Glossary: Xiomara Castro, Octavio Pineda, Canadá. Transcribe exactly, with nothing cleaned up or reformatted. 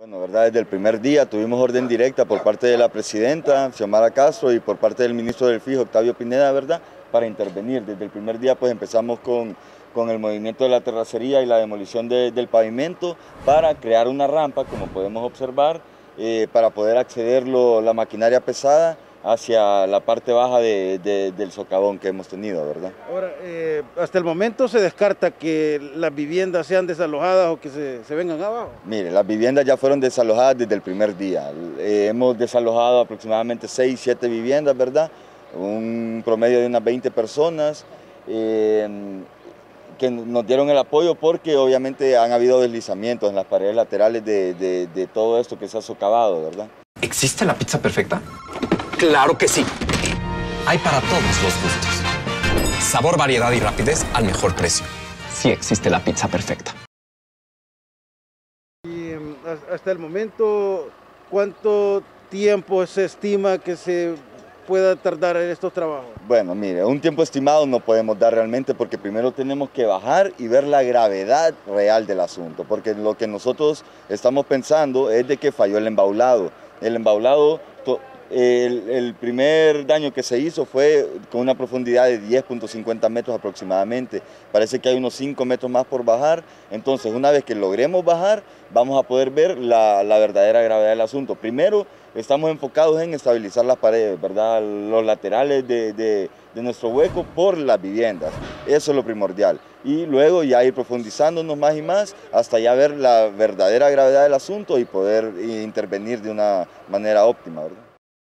Bueno, verdad, desde el primer día tuvimos orden directa por parte de la presidenta, Xiomara Castro, y por parte del ministro del Fijo, Octavio Pineda, verdad, para intervenir. Desde el primer día pues empezamos con, con el movimiento de la terracería y la demolición de, del pavimento para crear una rampa, como podemos observar, eh, para poder acceder lo, la maquinaria pesada hacia la parte baja de, de, del socavón que hemos tenido, ¿verdad? Ahora, eh, hasta el momento se descarta que las viviendas sean desalojadas o que se, se vengan abajo. Mire, las viviendas ya fueron desalojadas desde el primer día. Eh, hemos desalojado aproximadamente seis, siete viviendas, ¿verdad? Un promedio de unas veinte personas eh, que nos dieron el apoyo porque obviamente han habido deslizamientos en las paredes laterales de, de, de todo esto que se ha socavado, ¿verdad? ¿Existe la pizza perfecta? ¡Claro que sí! Hay para todos los gustos. Sabor, variedad y rapidez al mejor precio. Sí existe la pizza perfecta. Y hasta el momento, ¿cuánto tiempo se estima que se pueda tardar en estos trabajos? Bueno, mire, un tiempo estimado no podemos dar realmente porque primero tenemos que bajar y ver la gravedad real del asunto. Porque lo que nosotros estamos pensando es de que falló el embaulado. El embaulado... El, el primer daño que se hizo fue con una profundidad de diez punto cincuenta metros aproximadamente. Parece que hay unos cinco metros más por bajar. Entonces, una vez que logremos bajar, vamos a poder ver la, la verdadera gravedad del asunto. Primero, estamos enfocados en estabilizar las paredes, ¿verdad? Los laterales de, de, de nuestro hueco por las viviendas. Eso es lo primordial. Y luego ya ir profundizándonos más y más hasta ya ver la verdadera gravedad del asunto y poder intervenir de una manera óptima, ¿verdad?